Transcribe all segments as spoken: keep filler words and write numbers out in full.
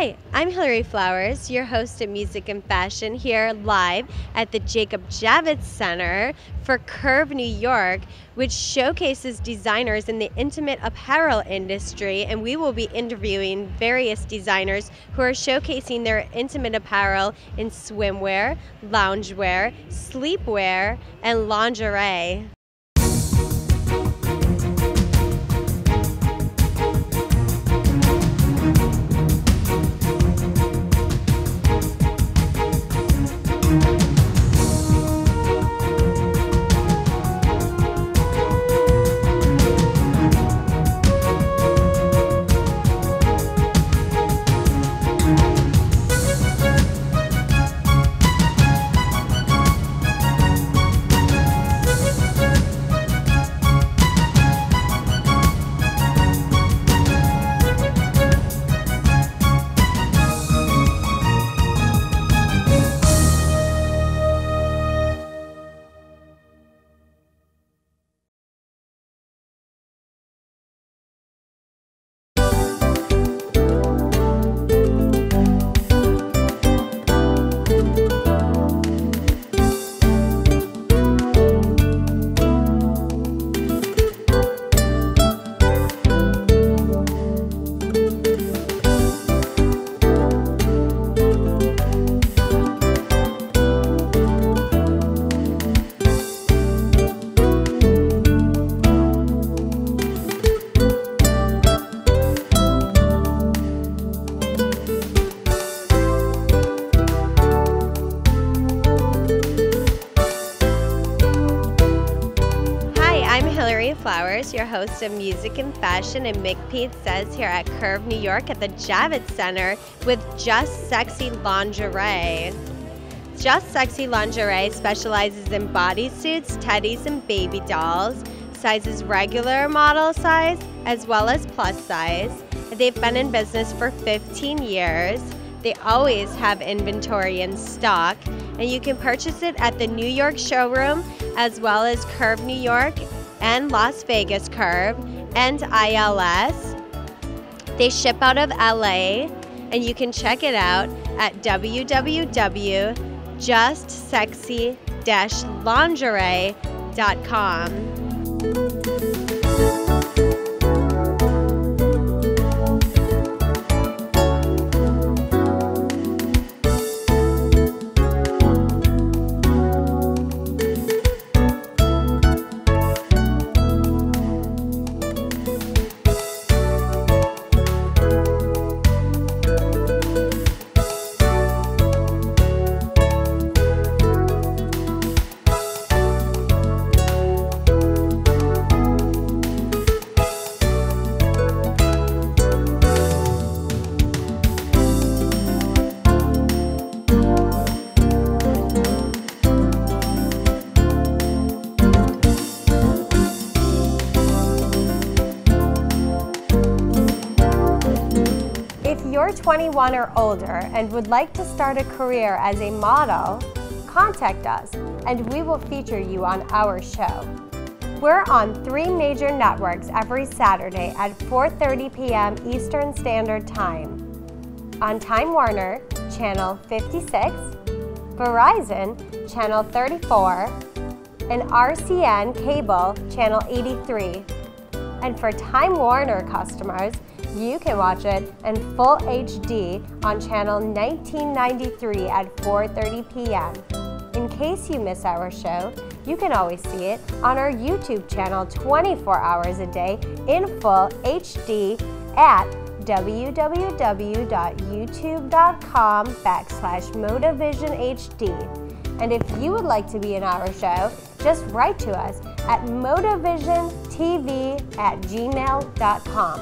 Hi, I'm Hillary Flowers, your host of Music and Fashion, here live at the Jacob Javits Center for Curve New York, which showcases designers in the intimate apparel industry, and we will be interviewing various designers who are showcasing their intimate apparel in swimwear, loungewear, sleepwear, and lingerie. Flowers, your host of Music and Fashion, and McPete Says here at Curve New York at the Javits Center with Just Sexy Lingerie. Just Sexy Lingerie specializes in bodysuits, teddies, and baby dolls, sizes regular model size as well as plus size. They've been in business for fifteen years. They always have inventory in stock, and you can purchase it at the New York showroom as well as Curve New York and Las Vegas Curve and I L S. They ship out of L A, and you can check it out at w w w dot just sexy dash lingerie dot com. twenty-one or older and would like to start a career as a model, contact us and we will feature you on our show. We're on three major networks every Saturday at four thirty p m Eastern Standard Time on Time Warner, Channel fifty-six, Verizon, Channel thirty-four, and R C N Cable, Channel eighty-three. And for Time Warner customers, you can watch it in full H D on channel nineteen ninety-three at four thirty p m In case you miss our show, you can always see it on our YouTube channel twenty-four hours a day in full H D at w w w dot youtube dot com backslash MotavisionHD. And if you would like to be in our show, just write to us at motavision t v at gmail dot com.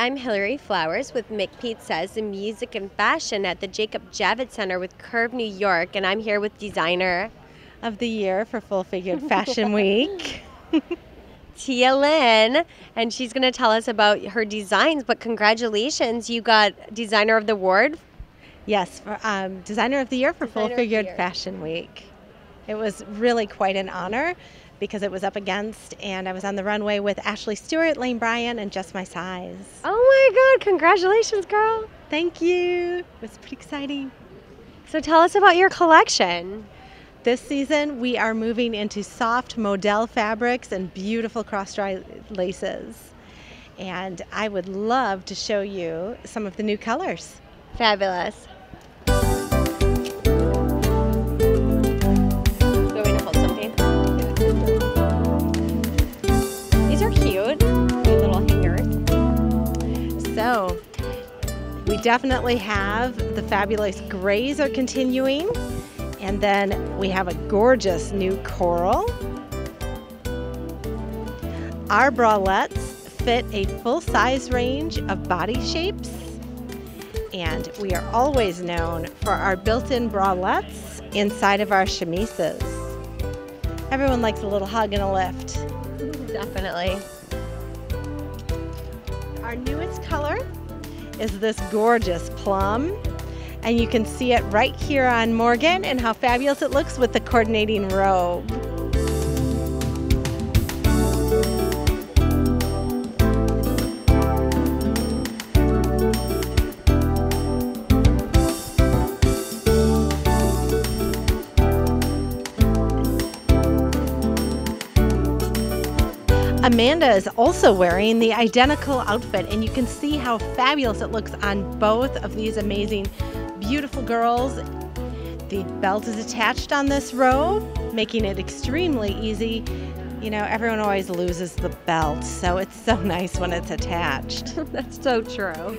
I'm Hillary Flowers with McPete Says in Music and Fashion at the Jacob Javits Center with Curve New York, and I'm here with Designer of the Year for Full Figured Fashion Week, Tia Lynn, and she's going to tell us about her designs. But congratulations, you got Designer of the Award. Yes, for, um, Designer of the Year for Designer Full Figured Fashion Week. It was really quite an honor because it was up against, and I was on the runway with Ashley Stewart, Lane Bryan, and Just My Size. Oh my God, congratulations, girl. Thank you. It was pretty exciting. So tell us about your collection. This season, we are moving into soft modal fabrics and beautiful cross-dry laces. And I would love to show you some of the new colors. Fabulous. So we definitely have the fabulous grays are continuing, and then we have a gorgeous new coral. Our bralettes fit a full-size range of body shapes, and we are always known for our built-in bralettes inside of our chemises. Everyone likes a little hug and a lift. Definitely. Our newest color is this gorgeous plum, and you can see it right here on Morgan and how fabulous it looks with the coordinating robe. Amanda is also wearing the identical outfit, and you can see how fabulous it looks on both of these amazing, beautiful girls. The belt is attached on this robe, making it extremely easy. You know, everyone always loses the belt, so it's so nice when it's attached. That's so true.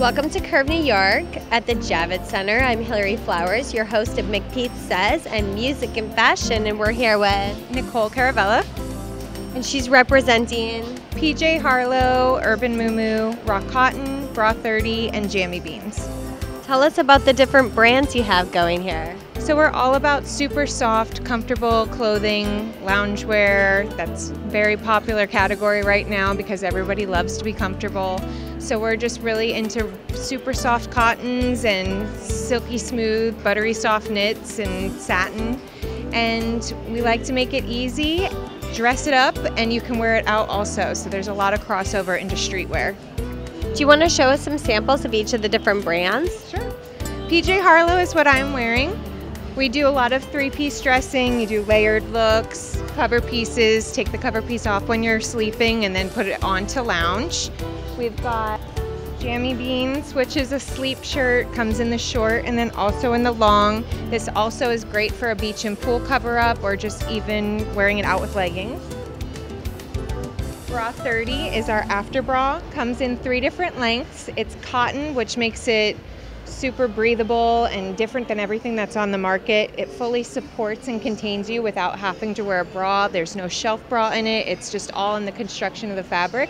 Welcome to Curve New York at the Javits Center. I'm Hillary Flowers, your host of McPete Says and Music and Fashion, and we're here with Nicole Caravella, and she's representing P J Harlow, Urban Moomoo, Raw Cotton, Raw thirty, and Jammie Beans. Tell us about the different brands you have going here. So we're all about super soft, comfortable clothing, loungewear. That's a very popular category right now because everybody loves to be comfortable. So we're just really into super soft cottons and silky smooth, buttery soft knits and satin. And we like to make it easy, dress it up, and you can wear it out also. So there's a lot of crossover into streetwear. Do you want to show us some samples of each of the different brands? Sure. P J Harlow is what I'm wearing. We do a lot of three-piece dressing. You do layered looks, cover pieces, take the cover piece off when you're sleeping and then put it on to lounge. We've got Jammie Beans, which is a sleep shirt, comes in the short and then also in the long. This also is great for a beach and pool cover-up or just even wearing it out with leggings. Raw thirty is our after bra, comes in three different lengths. It's cotton, which makes it super breathable and different than everything that's on the market. It fully supports and contains you without having to wear a bra. There's no shelf bra in it. It's just all in the construction of the fabric.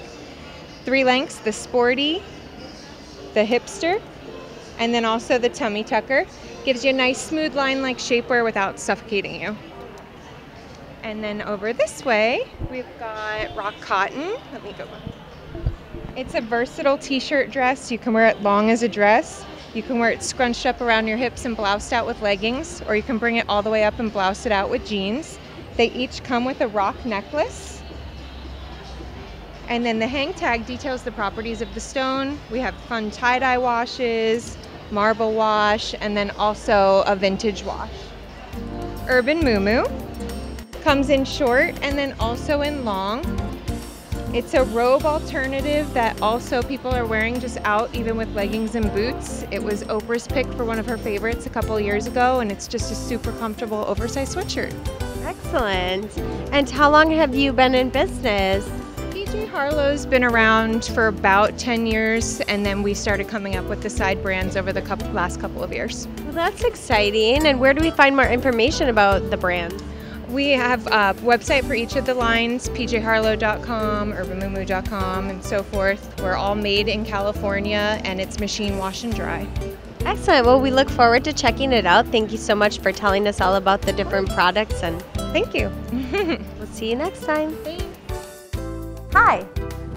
Three lengths, the sporty, the hipster, and then also the tummy tucker. Gives you a nice smooth line like shapewear without suffocating you. And then over this way, we've got Raw Cotton. Let me go. It's a versatile t-shirt dress. You can wear it long as a dress. You can wear it scrunched up around your hips and bloused out with leggings, or you can bring it all the way up and blouse it out with jeans. They each come with a rock necklace. And then the hang tag details the properties of the stone. We have fun tie-dye washes, marble wash, and then also a vintage wash. Urban Moomoo Comes in short and then also in long. It's a robe alternative that also people are wearing just out, even with leggings and boots. It was Oprah's pick for one of her favorites a couple years ago, and it's just a super comfortable oversized sweatshirt. Excellent. And how long have you been in business? P J Harlow's been around for about ten years, and then we started coming up with the side brands over the couple, last couple of years. Well, that's exciting. And where do we find more information about the brand? We have a website for each of the lines, p j harlow dot com, urban moomoo dot com, and so forth. We're all made in California, and it's machine wash and dry. Excellent. Well, we look forward to checking it out. Thank you so much for telling us all about the different products, and thank you. We'll see you next time. Thanks. Hi,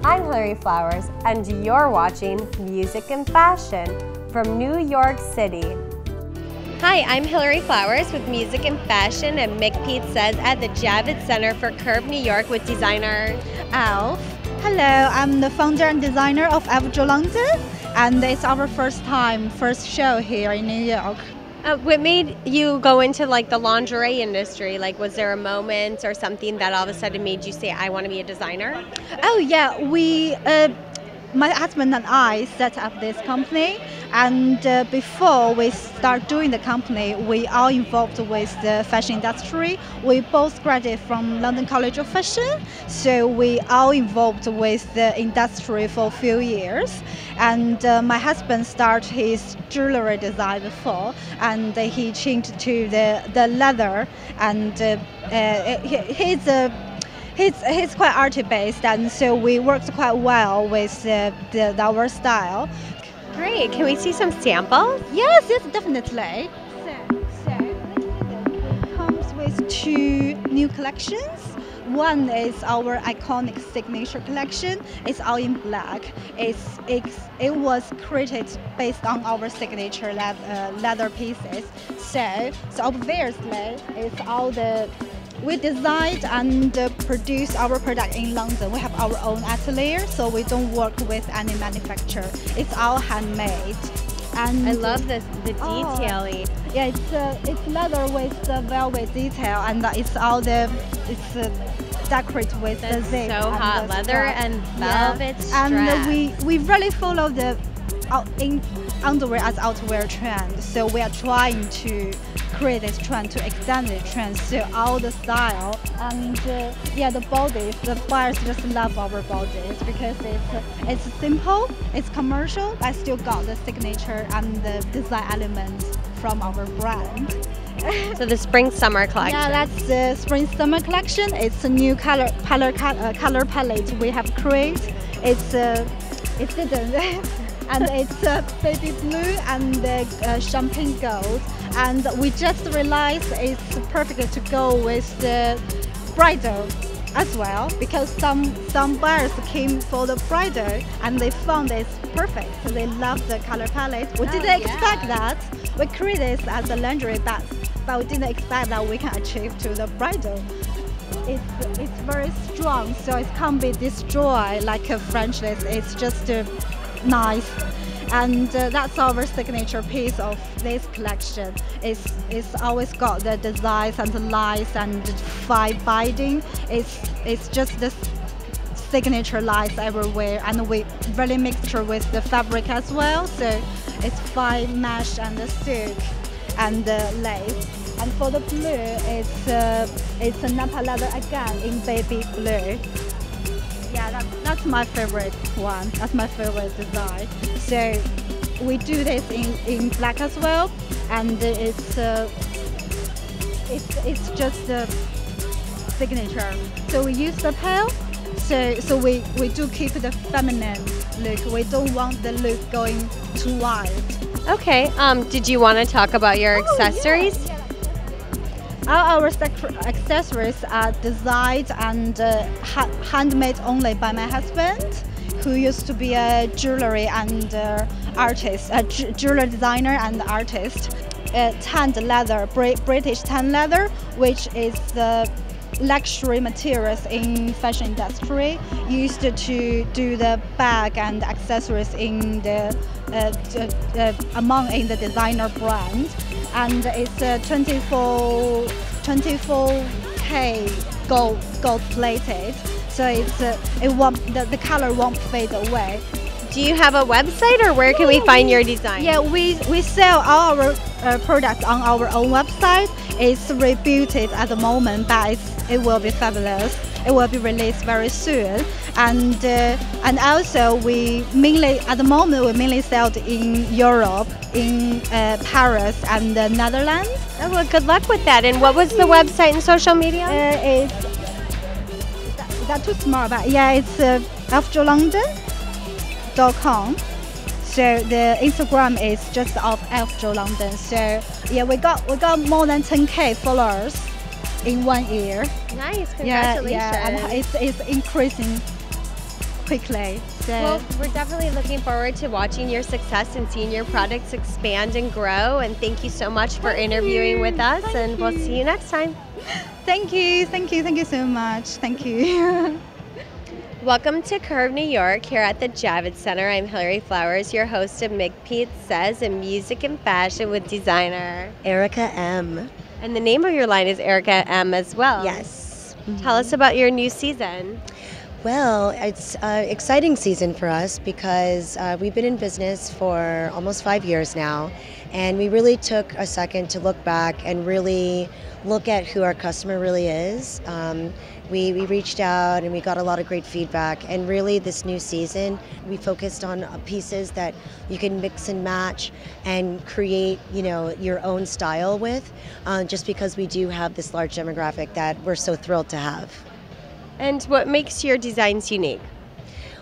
I'm Hillary Flowers, and you're watching Music and Fashion from New York City. Hi, I'm Hillary Flowers with Music and Fashion and McPete Says at the Javits Center for Curve New York with designer Alf. Hello, I'm the founder and designer of Alf Jolanda, and it's our first time, first show here in New York. Uh, what made you go into like the lingerie industry? Like, was there a moment or something that all of a sudden made you say, I want to be a designer? Oh yeah, we, uh, my husband and I set up this company. And uh, before we start doing the company, we are involved with the fashion industry. We both graduated from London College of Fashion, so we are involved with the industry for a few years. And uh, my husband started his jewelry design before, and he changed to the, the leather. And uh, uh, he, he's a He's, he's quite artist-based, and so we worked quite well with uh, the, our style. Great. Can we see some samples? Yes, yes, definitely. So, so it comes with two new collections. One is our iconic signature collection. It's all in black. It's, it's, it was created based on our signature le uh, leather pieces. So, so obviously, it's all the... We designed and uh, produce our product in London. We have our own atelier, so we don't work with any manufacturer. It's all handmade. And I love this, the oh, detailing. Yeah, it's uh, it's leather with the velvet detail, and it's all the it's uh, decorated with That's the zip. So and hot the leather strap. And velvet. Yeah. And uh, we we really follow the uh, in underwear as outerwear trend. So we are trying to create this trend, to extend the trend to all the style. And uh, yeah, the bodies, the buyers just love our bodies because it's, uh, it's simple, it's commercial, but still got the signature and the design elements from our brand. So the spring-summer collection. Yeah, that's the spring-summer collection. It's a new color, color, uh, color palette we have created. It's, uh, it's didn't. And it's uh, baby blue and the uh, champagne gold, and we just realized it's perfect to go with the bridal as well, because some some buyers came for the bridal and they found it's perfect, so they love the color palette. We oh, didn't yeah. expect that. We created this as a lingerie bag, but we didn't expect that we can achieve to the bridal. It's it's very strong, so it can't be destroyed like a French lace. It's just a nice, and uh, that's our signature piece of this collection. It's, it's always got the designs and the lights and the five binding. It's, it's just the signature lights everywhere, and we really mixture with the fabric as well. So it's fine mesh and the silk and the lace. And for the blue, it's, uh, it's a Napa leather again in baby blue. Yeah, that, that's my favorite one. That's my favorite design. So we do this in, in black as well, and it's uh, it's it's just the signature. So we use the pearl. So so we we do keep the feminine look. We don't want the look going too wide. Okay. Um. Did you want to talk about your oh, accessories? Yeah. All our accessories are designed and uh, ha handmade only by my husband, who used to be a jewelry and uh, artist, a jewelry designer and artist. Uh, tanned leather, Br British tan leather, which is the luxury materials in fashion industry, used to do the bag and accessories in the uh, uh, among in the designer brand. And it's a twenty-four, twenty-four bouquet gold gold plated, so it's uh, it won't, the, the color won't fade away. Do you have a website, or where can we find your design? Yeah, we, we sell all our uh, products on our own website. It's rebooted at the moment, but it's, it will be fabulous. It will be released very soon. And uh, and also we mainly, at the moment, we mainly sell it in Europe, in uh, Paris and the Netherlands. Oh, well, good luck with that. And what was the website and social media? Uh, it's, that, that's too small, but yeah, it's uh, alf jolondon dot com. So the Instagram is just of Alf Jolanda. So yeah, we got we got more than ten K followers in one year. Nice, congratulations! Yeah, yeah, and it's it's increasing quickly. So. Well, we're definitely looking forward to watching your success and seeing your products expand and grow. And thank you so much for thank interviewing you. with us. Thank and you. We'll see you next time. Thank you, thank you, thank you so much. Thank you. Welcome to Curve New York here at the Javits Center. I'm Hillary Flowers, your host of McPete Says in Music and Fashion with designer Erica M. And the name of your line is Erica M as well. Yes. Mm-hmm. Tell us about your new season. Well, it's an exciting season for us because uh, we've been in business for almost five years now, and we really took a second to look back and really look at who our customer really is. Um, we, we reached out and we got a lot of great feedback, and really this new season we focused on pieces that you can mix and match and create, you know, your own style with, uh, just because we do have this large demographic that we're so thrilled to have. And what makes your designs unique?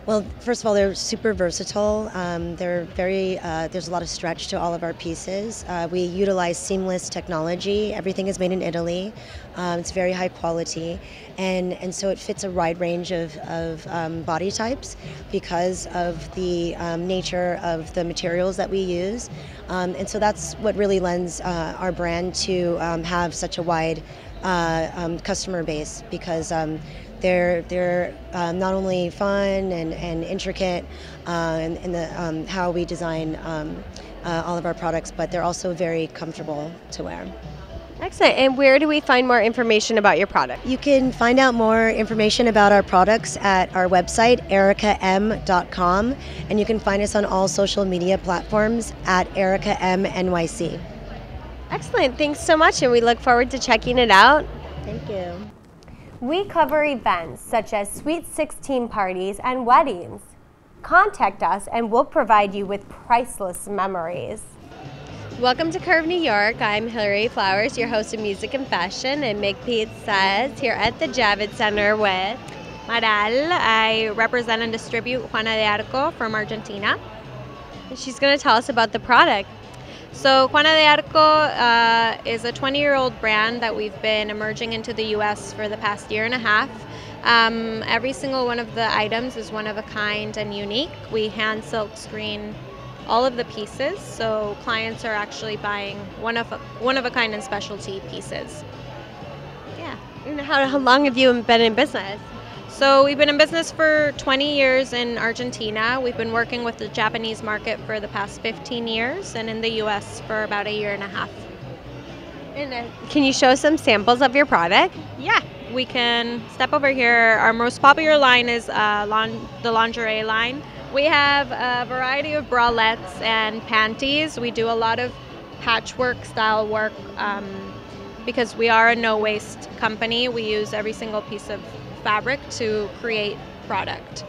Well, first of all, they're super versatile. Um, they're very, uh, there's a lot of stretch to all of our pieces. Uh, we utilize seamless technology. Everything is made in Italy. Um, it's very high quality. And, and so it fits a wide range of, of um, body types because of the um, nature of the materials that we use. Um, and so that's what really lends uh, our brand to um, have such a wide uh, um, customer base, because um, They're, they're um, not only fun and, and intricate uh, in, in the, um, how we design um, uh, all of our products, but they're also very comfortable to wear. Excellent. And where do we find more information about your product? You can find out more information about our products at our website, erica m dot com, and you can find us on all social media platforms at erica m n y c. Excellent. Thanks so much, and we look forward to checking it out. Thank you. We cover events such as Sweet sixteen parties and weddings. Contact us and we'll provide you with priceless memories. Welcome to Curve New York. I'm Hillary Flowers, your host of Music and Fashion, and McPete Says here at the Javits Center with Maral. I represent and distribute Juana de Arco from Argentina. She's going to tell us about the product. So Juana de Arco uh, is a twenty-year-old brand that we've been emerging into the U S for the past year and a half. Um, every single one of the items is one of a kind and unique. We hand silk screen all of the pieces, so clients are actually buying one of a, one of a kind and specialty pieces. Yeah. And how, how long have you been in business? So we've been in business for twenty years in Argentina. We've been working with the Japanese market for the past fifteen years, and in the U S for about a year and a half. And uh, can you show some samples of your product? Yeah, we can step over here. Our most popular line is uh, lon the lingerie line. We have a variety of bralettes and panties. We do a lot of patchwork style work um, because we are a no-waste company. We use every single piece of fabric to create product.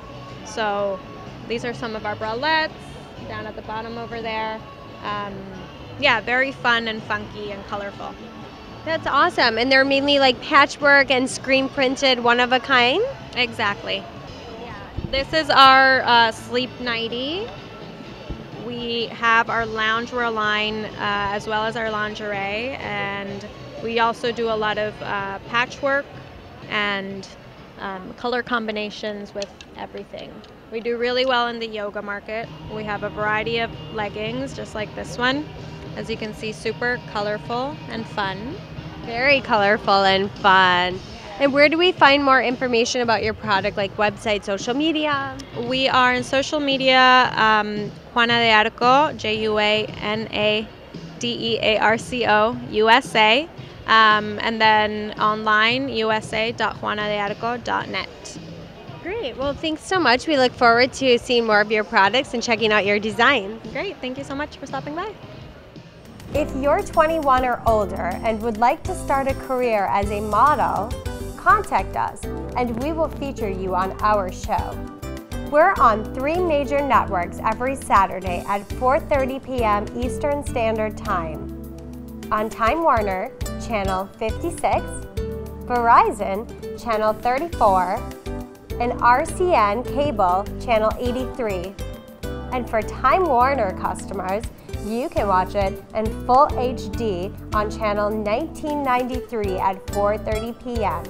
So these are some of our bralettes down at the bottom over there. Um, yeah, very fun and funky and colorful. That's awesome. And they're mainly like patchwork and screen printed, one of a kind? Exactly. Yeah. This is our uh, sleep nightie. We have our loungewear line uh, as well as our lingerie, and we also do a lot of uh, patchwork and Um, color combinations with everything. We do really well in the yoga market. We have a variety of leggings, just like this one. As you can see, super colorful and fun. Very colorful and fun. And where do we find more information about your product, like website, social media? We are in social media, um, Juana de Arco, J U A N A D E A R C O U S A. um, and then online, u s a dot juana de arco dot net. Great. Well, thanks so much. We look forward to seeing more of your products and checking out your design. Great. Thank you so much for stopping by. If you're twenty-one or older and would like to start a career as a model, contact us and we will feature you on our show. We're on three major networks every Saturday at four thirty p m Eastern Standard Time. On Time Warner, Channel fifty-six, Verizon, Channel thirty-four, and R C N Cable, Channel eighty-three. And for Time Warner customers, you can watch it in full H D on Channel nineteen ninety-three at four thirty p m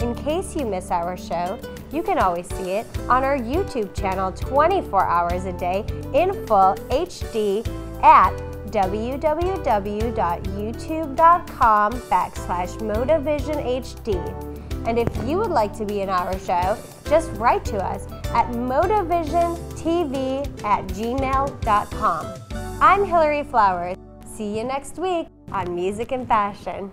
In case you miss our show, you can always see it on our YouTube channel twenty-four hours a day in full H D at w w w dot youtube dot com backslash motavision H D. And if you would like to be in our show, just write to us at motavision t v at gmail dot com. I'm Hillary Flowers. See you next week on Music and Fashion.